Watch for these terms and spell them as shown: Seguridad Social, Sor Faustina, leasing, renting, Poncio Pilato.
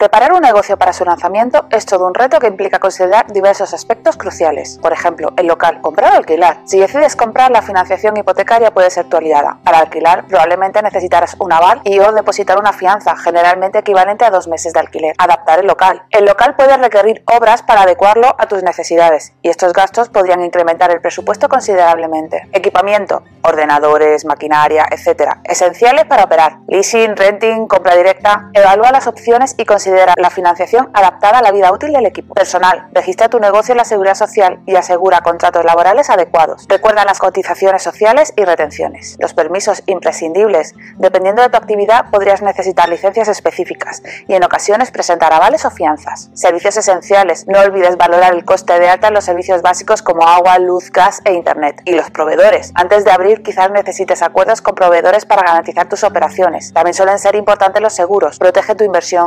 Preparar un negocio para su lanzamiento es todo un reto que implica considerar diversos aspectos cruciales. Por ejemplo, el local, comprar o alquilar. Si decides comprar, la financiación hipotecaria puede ser tu aliada. Al alquilar, probablemente necesitarás un aval o depositar una fianza, generalmente equivalente a 2 meses de alquiler. Adaptar el local. El local puede requerir obras para adecuarlo a tus necesidades, y estos gastos podrían incrementar el presupuesto considerablemente. Equipamiento, ordenadores, maquinaria, etc. Esenciales para operar. Leasing, renting, compra directa. Evalúa las opciones y considera la financiación adaptada a la vida útil del equipo. Personal. Registra tu negocio en la Seguridad Social y asegura contratos laborales adecuados. Recuerda las cotizaciones sociales y retenciones. Los permisos imprescindibles. Dependiendo de tu actividad, podrías necesitar licencias específicas y en ocasiones presentar avales o fianzas. Servicios esenciales. No olvides valorar el coste de alta en los servicios básicos como agua, luz, gas e internet. Y los proveedores. Antes de abrir, quizás necesites acuerdos con proveedores para garantizar tus operaciones. También suelen ser importantes los seguros. Protege tu inversión.